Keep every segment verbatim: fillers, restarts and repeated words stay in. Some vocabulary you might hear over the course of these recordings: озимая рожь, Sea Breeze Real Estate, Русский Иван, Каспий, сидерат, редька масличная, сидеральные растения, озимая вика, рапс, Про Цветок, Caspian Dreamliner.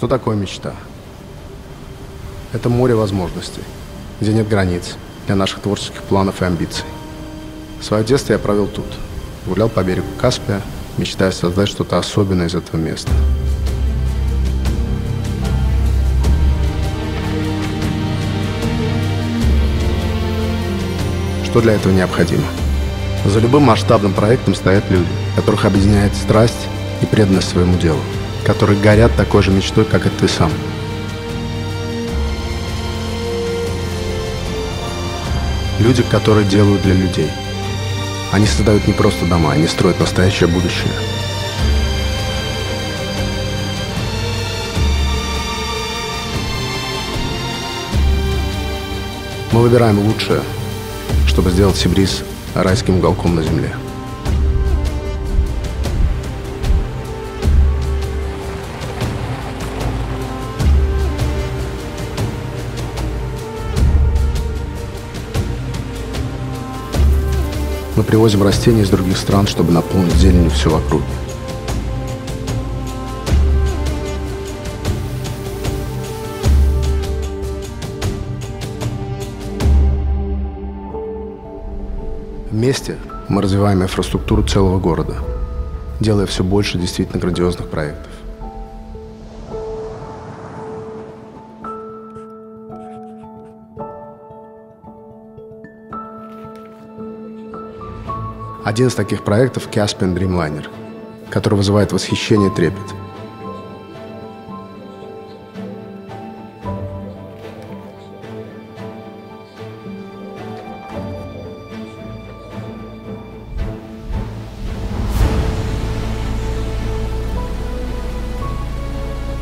Что такое мечта? Это море возможностей, где нет границ для наших творческих планов и амбиций. Свое детство я провел тут. Гулял по берегу Каспия, мечтая создать что-то особенное из этого места. Что для этого необходимо? За любым масштабным проектом стоят люди, которых объединяет страсть и преданность своему делу, которые горят такой же мечтой, как и ты сам. Люди, которые делают для людей. Они создают не просто дома, они строят настоящее будущее. Мы выбираем лучшее, чтобы сделать Sea Breeze райским уголком на земле. Мы привозим растения из других стран, чтобы наполнить зеленью все вокруг. Вместе мы развиваем инфраструктуру целого города, делая все больше действительно грандиозных проектов. Один из таких проектов – Caspian Dreamliner, который вызывает восхищение и трепет.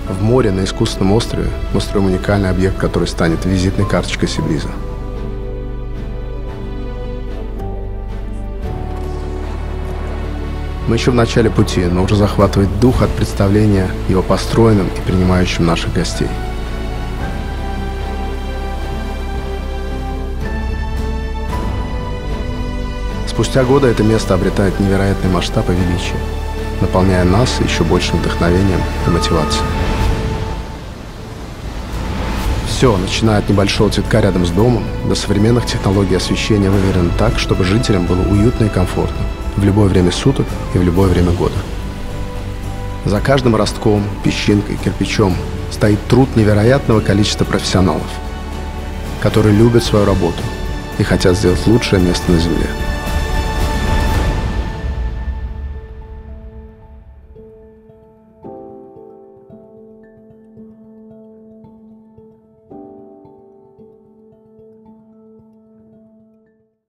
В море на искусственном острове мы строим уникальный объект, который станет визитной карточкой Sea Breeze. Мы еще в начале пути, но уже захватывает дух от представления его построенным и принимающим наших гостей. Спустя годы это место обретает невероятный масштаб и величие, наполняя нас еще большим вдохновением и мотивацией. Все, начиная от небольшого цветка рядом с домом, до современных технологий освещения выверено так, чтобы жителям было уютно и комфортно. В любое время суток и в любое время года. За каждым ростком, песчинкой, кирпичом стоит труд невероятного количества профессионалов, которые любят свою работу и хотят сделать лучшее место на земле.